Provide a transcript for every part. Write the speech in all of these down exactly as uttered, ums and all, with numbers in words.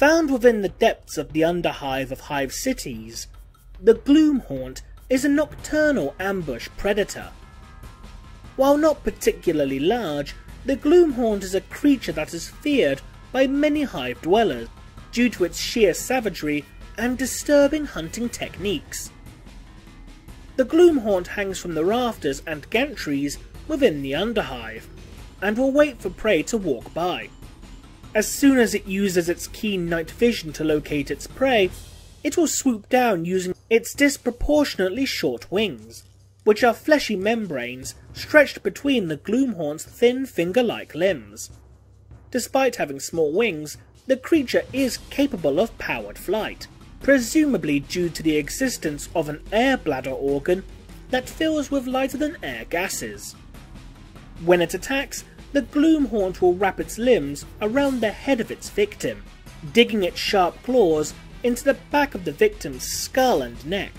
Found within the depths of the underhive of hive cities, the Gloomhaunt is a nocturnal ambush predator. While not particularly large, the Gloomhaunt is a creature that is feared by many hive dwellers due to its sheer savagery and disturbing hunting techniques. The Gloomhaunt hangs from the rafters and gantries within the underhive, and will wait for prey to walk by. As soon as it uses its keen night vision to locate its prey, it will swoop down using its disproportionately short wings, which are fleshy membranes stretched between the Gloomhaunt's thin finger-like limbs. Despite having small wings, the creature is capable of powered flight, presumably due to the existence of an air bladder organ that fills with lighter-than-air gases. When it attacks, the Gloomhaunt will wrap its limbs around the head of its victim, digging its sharp claws into the back of the victim's skull and neck,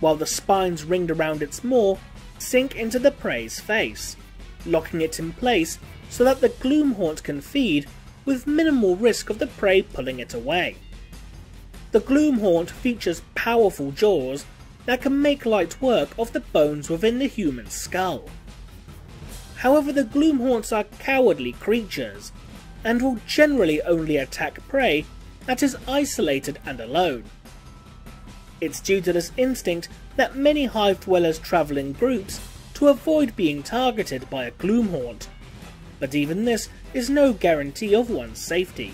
while the spines ringed around its maw sink into the prey's face, locking it in place so that the Gloomhaunt can feed with minimal risk of the prey pulling it away. The Gloomhaunt features powerful jaws that can make light work of the bones within the human skull. However, the Gloomhaunts are cowardly creatures, and will generally only attack prey that is isolated and alone. It's due to this instinct that many hive dwellers travel in groups to avoid being targeted by a Gloomhaunt, but even this is no guarantee of one's safety.